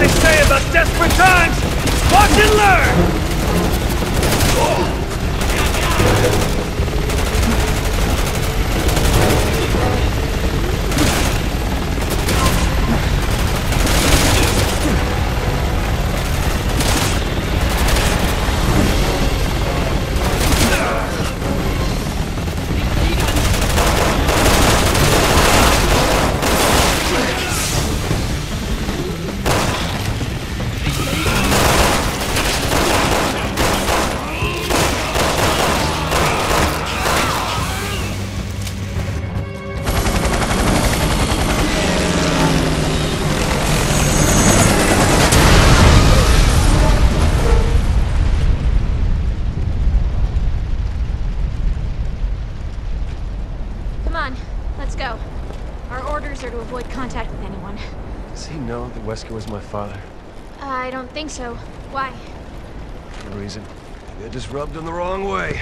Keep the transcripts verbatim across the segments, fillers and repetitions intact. they say about desperate times. Watch and learn! Wesker was my father. Uh, I don't think so. Why? For no reason. They're just rubbed in the wrong way.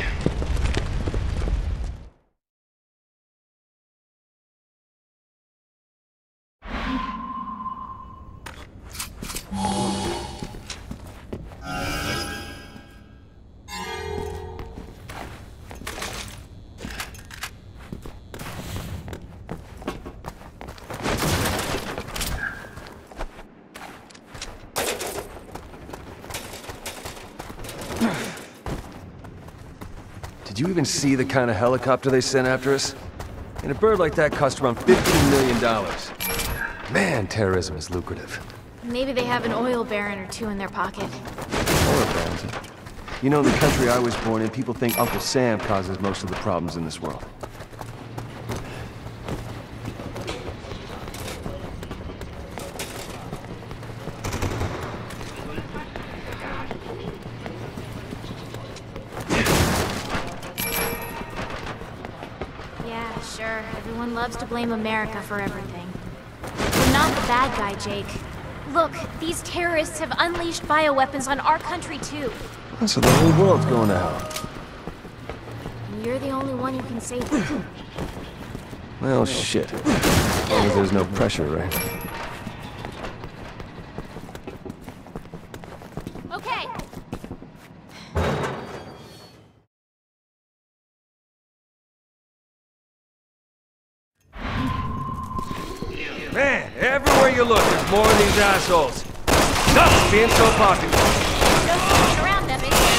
Did you even see the kind of helicopter they sent after us? And a bird like that cost around fifteen million dollars. Man, terrorism is lucrative. Maybe they have an oil baron or two in their pocket. Oil barons? You know, in the country I was born in, people think Uncle Sam causes most of the problems in this world. To blame America for everything. We're not the bad guy, Jake. Look, these terrorists have unleashed bioweapons on our country, too. So the whole world's going to hell. And you're the only one who can save it. Well, shit. Because there's no pressure, right? Okay. Assholes. Stop being so popular. Don't stand around them, is you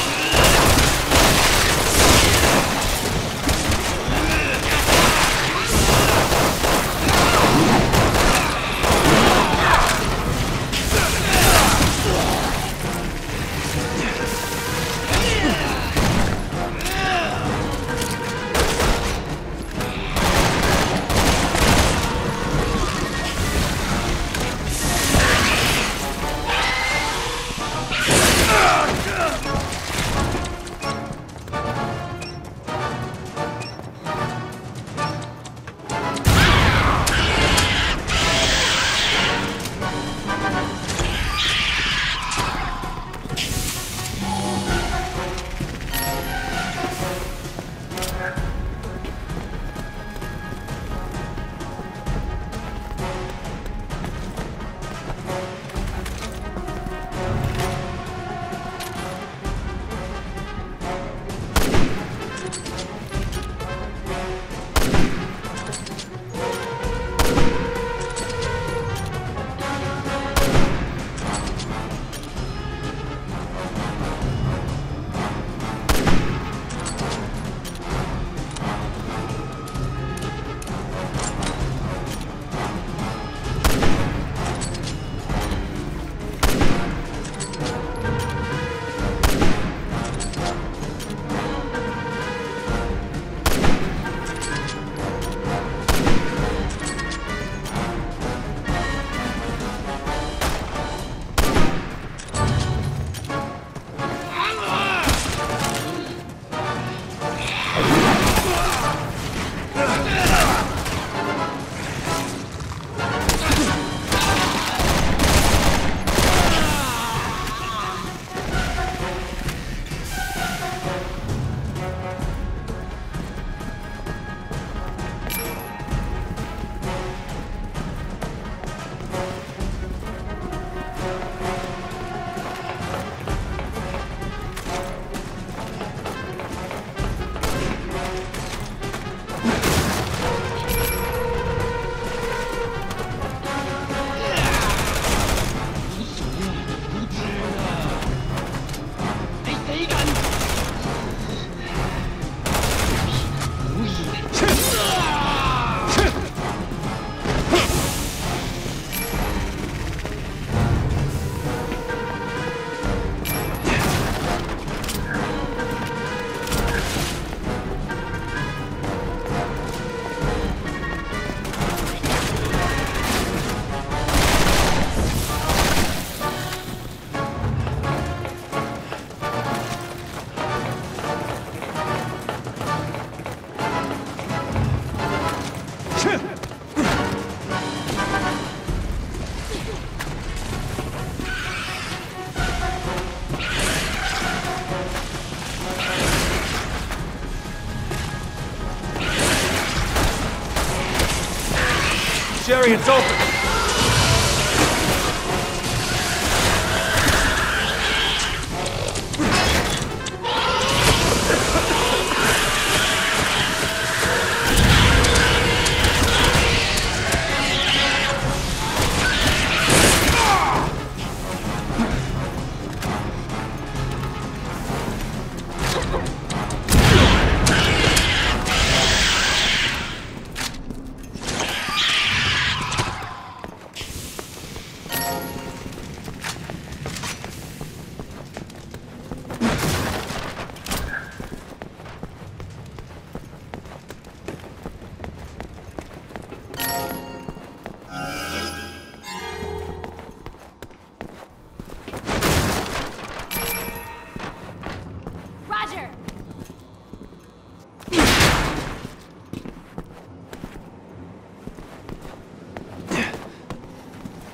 Hurry, it's open!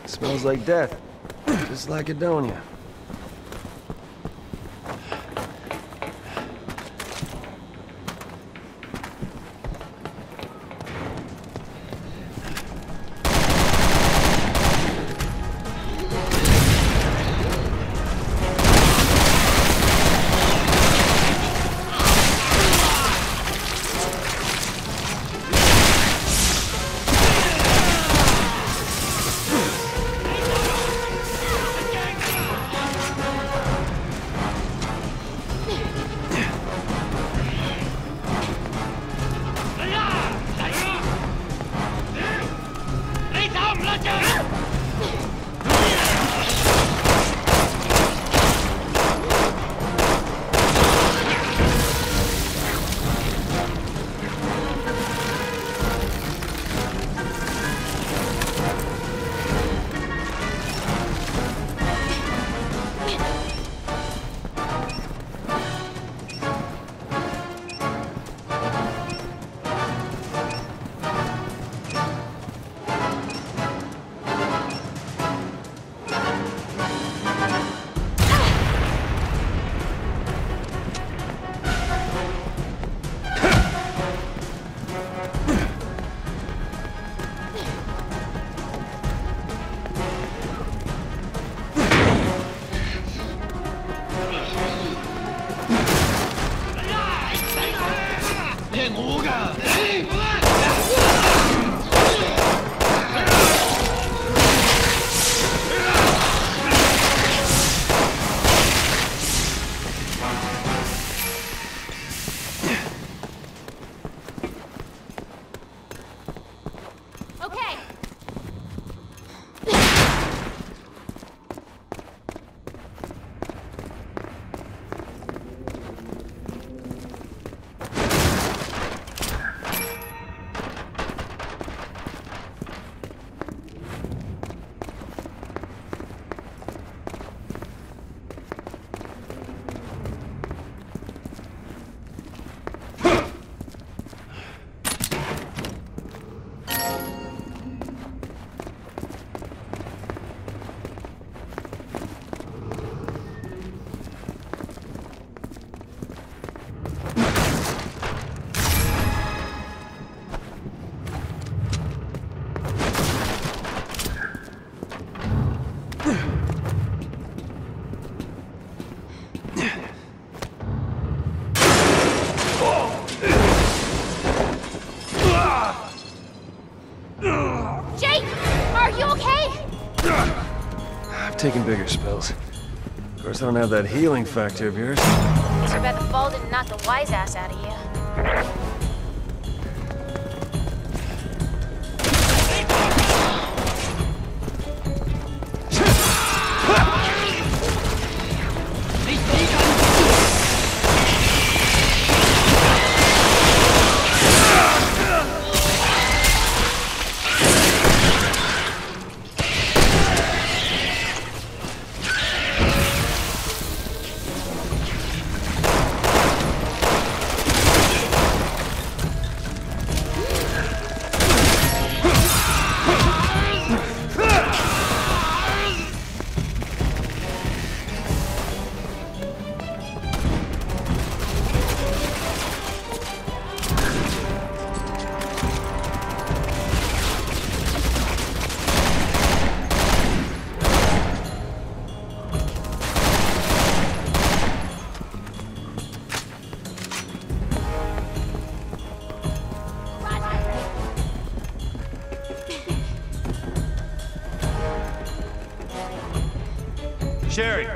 Smells like death, just like Edonia. Taking bigger spells. Of course, I don't have that healing factor of yours. Too bad the ball didn't knock the wise ass out of you. Sherry!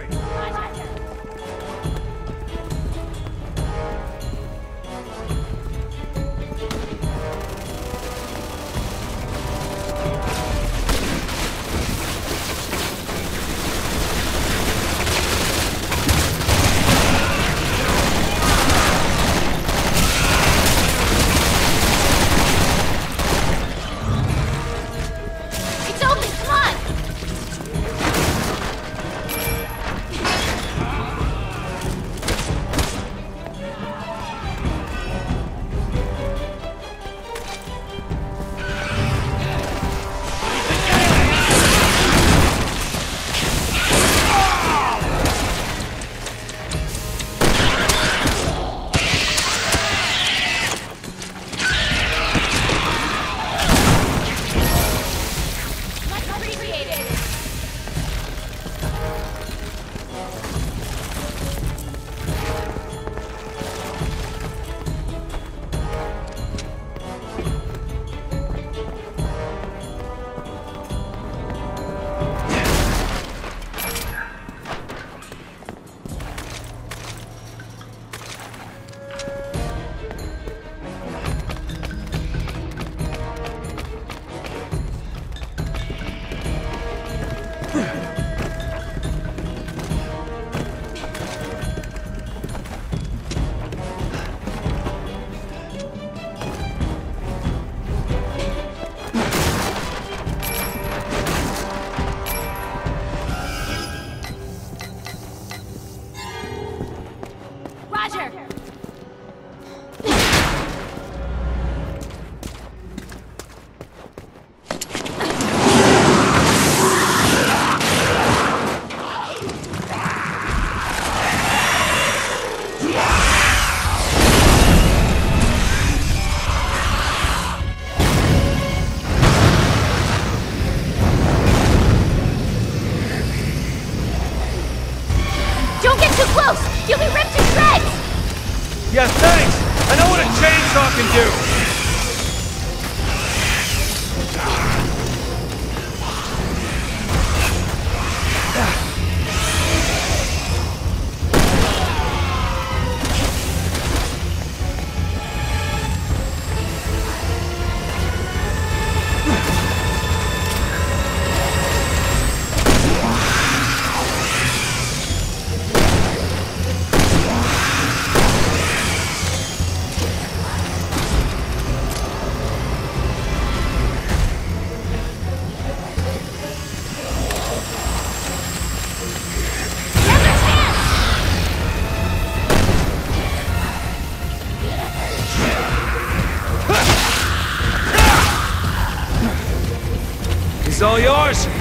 It's all yours! Take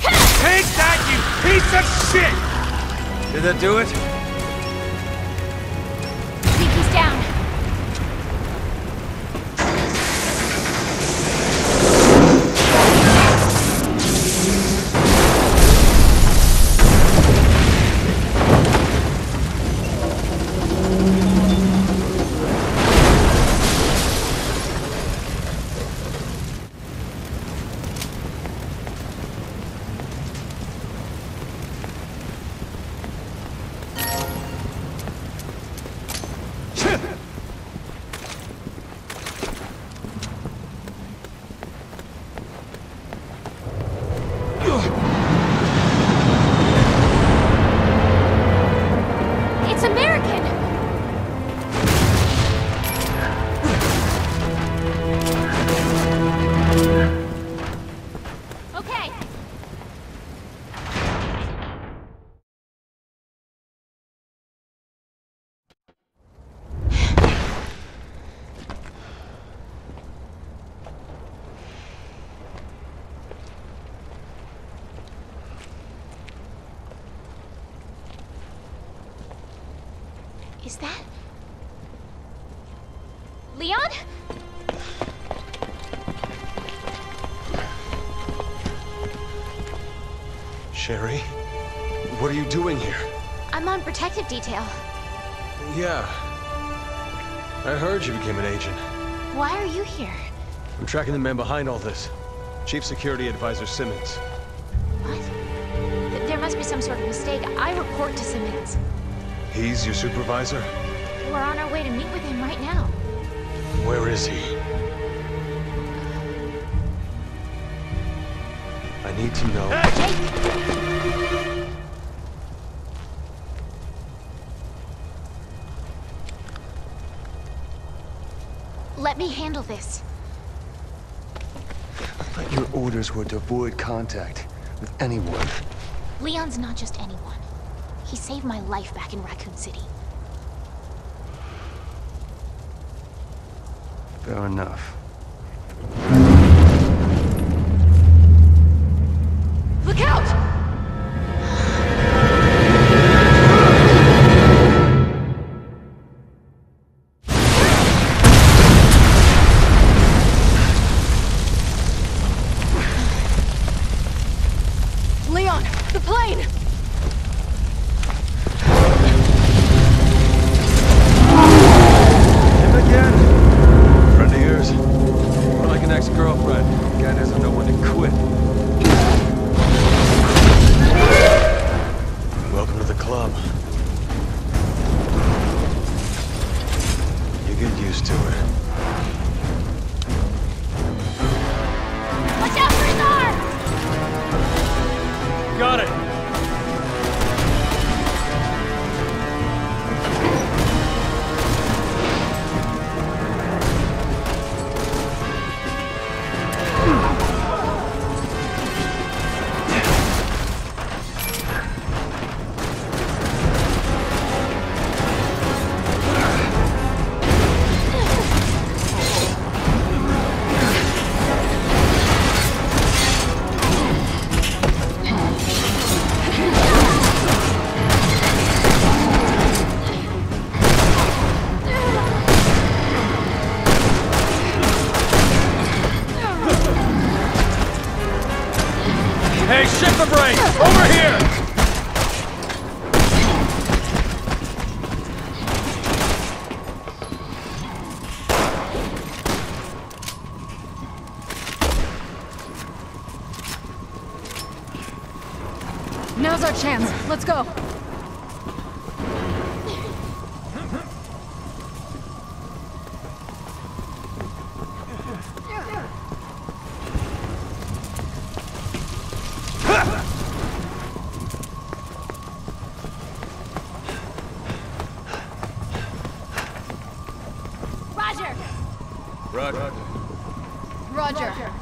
that, you piece of shit! Did that do it? I think he's down. Is that... Leon? Sherry? What are you doing here? I'm on protective detail. Yeah. I heard you became an agent. Why are you here? I'm tracking the man behind all this. Chief Security Advisor Simmons. What? must be some sort of mistake. I report to Simmons. He's your supervisor? We're on our way to meet with him right now. Where is he? I need to know. Hey! Jake! Let me handle this. But your orders were to avoid contact with anyone. Leon's not just anyone. He saved my life back in Raccoon City. Fair enough. Look out! Now's our chance. Let's go. Roger. Roger. Roger. Roger.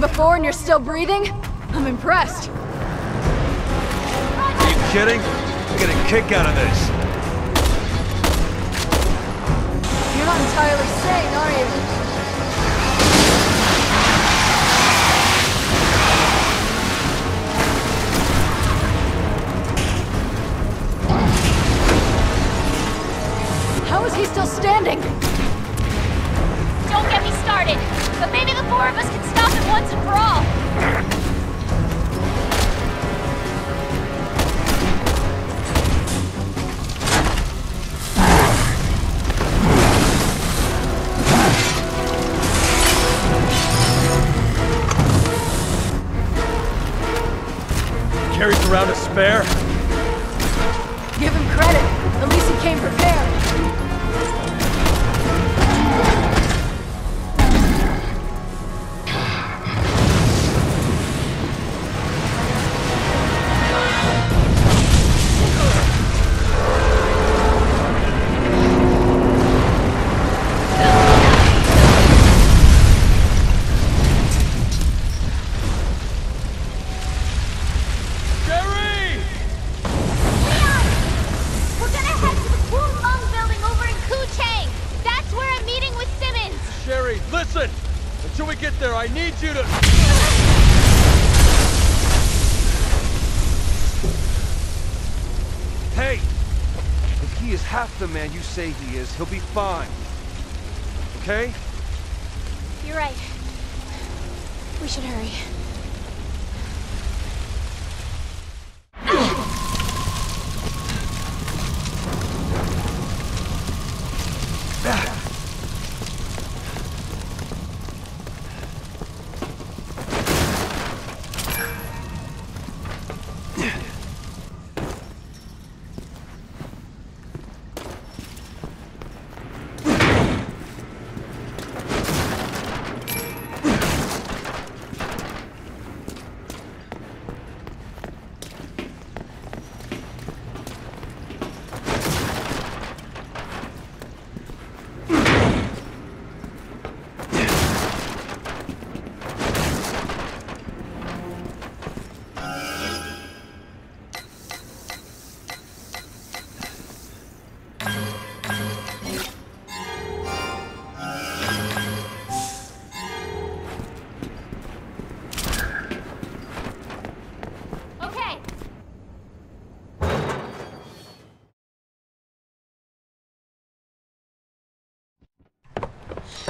Before and you're still breathing? I'm impressed. Are you kidding? I'm getting a kick out of this. You're not entirely sane, are you? How is he still standing? Don't get me started, but maybe the four of us can stop it once and for all. Carries around a spare? Give him credit. At least he came prepared. Woo! Listen! Until we get there, I need you to... Hey! If he is half the man you say he is, he'll be fine. Okay? You're right. We should hurry.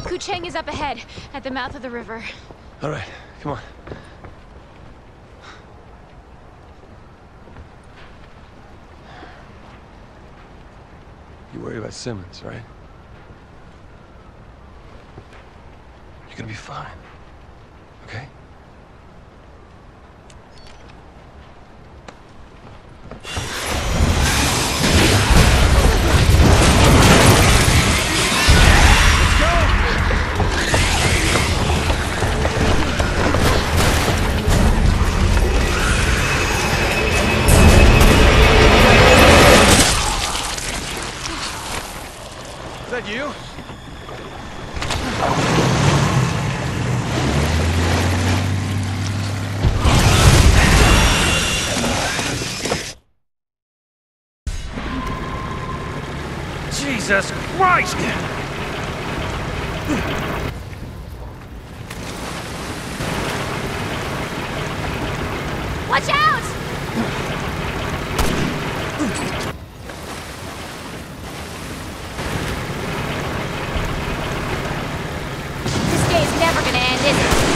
Kucheng is up ahead, at the mouth of the river. All right, come on. You worry about Simmons, right? You're gonna be fine, okay? Jesus Christ! Watch out! This day is never gonna end, is it?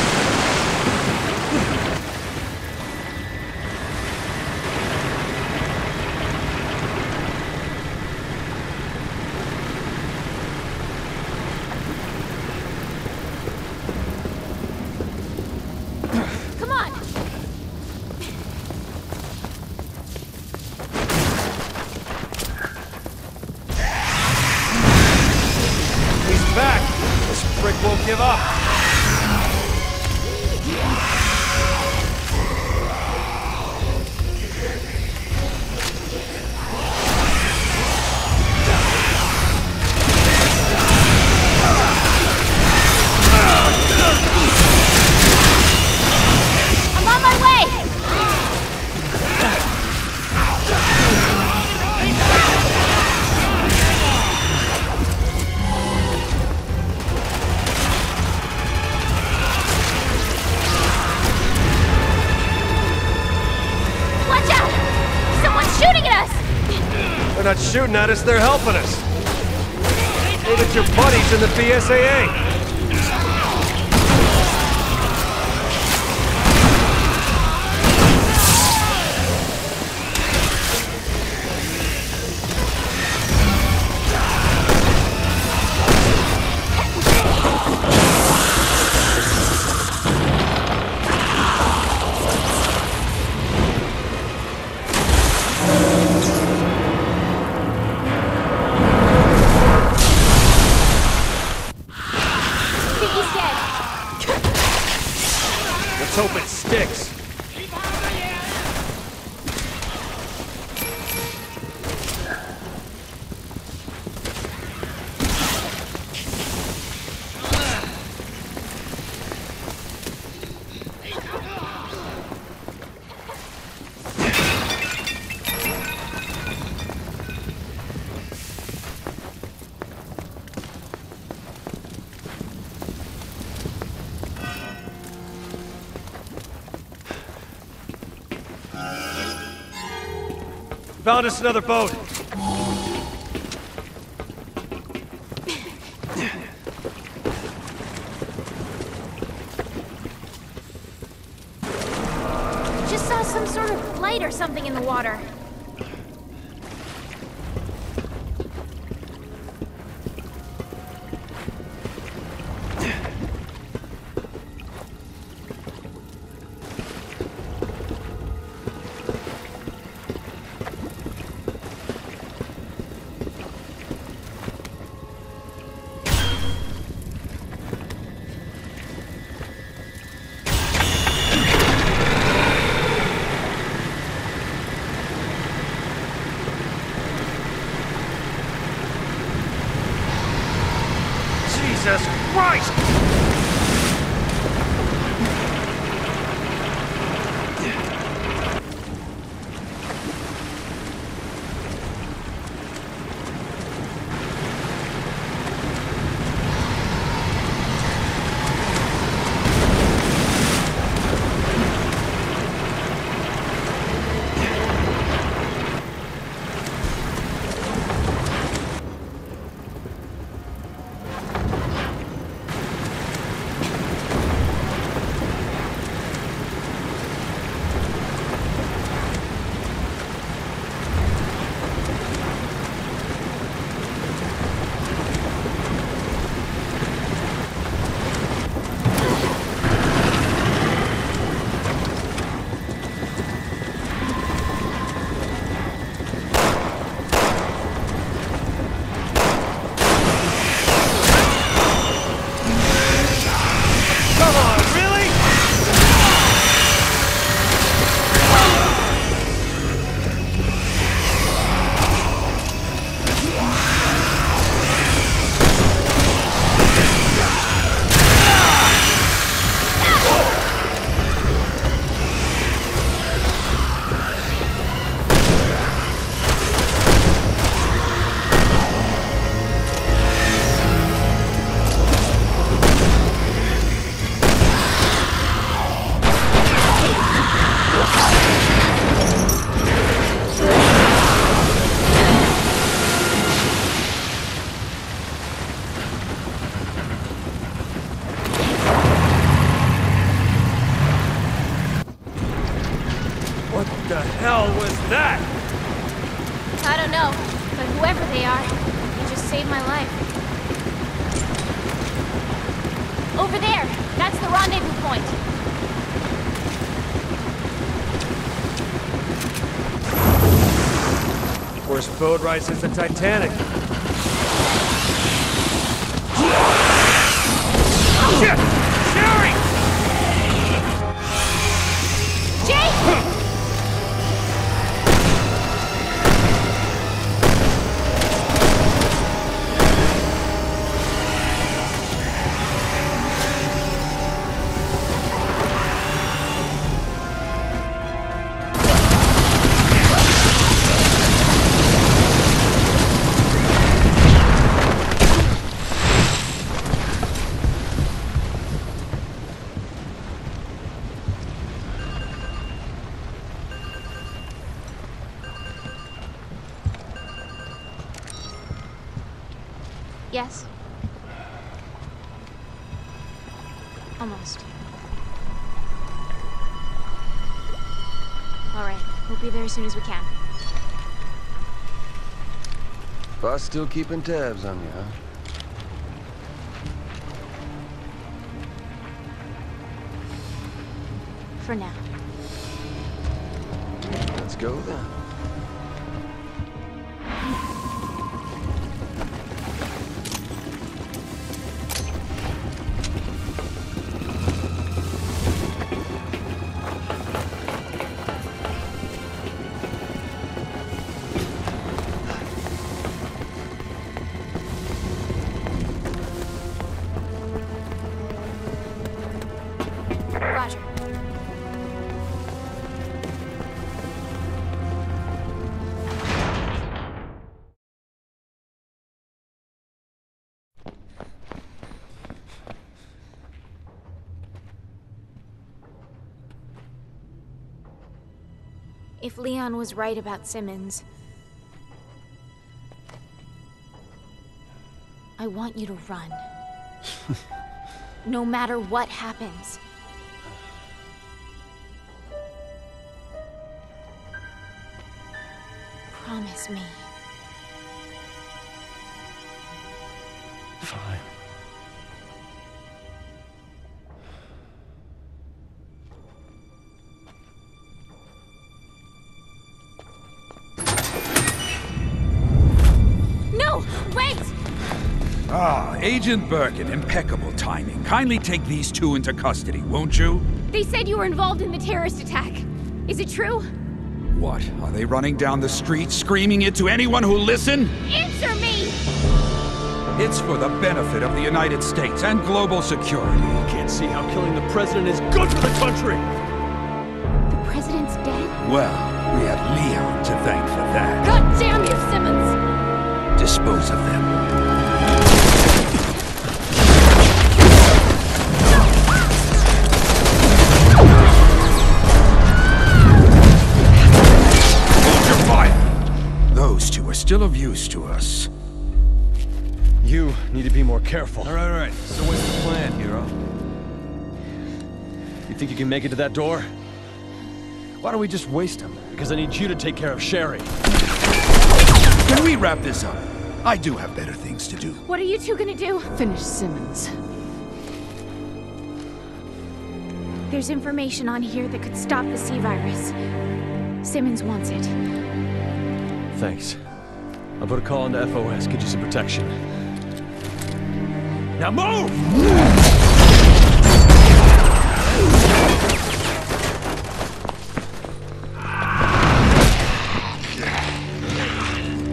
Not shooting at us, they're helping us. Look at your buddies in the B S A A. Let's hope it sticks. Found us another boat. Just saw some sort of light or something in the water. Boat ride since the Titanic. Shit! Sherry! Jake! Yes. Almost. All right, we'll be there as soon as we can. Boss still keeping tabs on you, huh? For now. Let's go then. if Leon was right about Simmons. I want you to run. No matter what happens. Promise me. Fine. Agent Birkin, impeccable timing. Kindly take these two into custody, won't you? They said you were involved in the terrorist attack. Is it true? What? Are they running down the street, screaming it to anyone who'll listen? Answer me! It's for the benefit of the United States and global security. You can't see how killing the president is good for the country! The president's dead? Well, we had Leon to thank for that. God damn you, Simmons! Dispose of them. Still of use to us. You need to be more careful. All right, all right. So what's the plan, hero? You think you can make it to that door? Why don't we just waste him? Because I need you to take care of Sherry. Can we wrap this up? I do have better things to do. What are you two gonna do? Finish Simmons. There's information on here that could stop the C virus. Simmons wants it. Thanks. I'll put a call into F O S, get you some protection. Now move!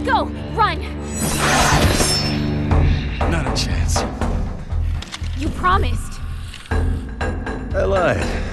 Go! Run! Not a chance. You promised. I lied.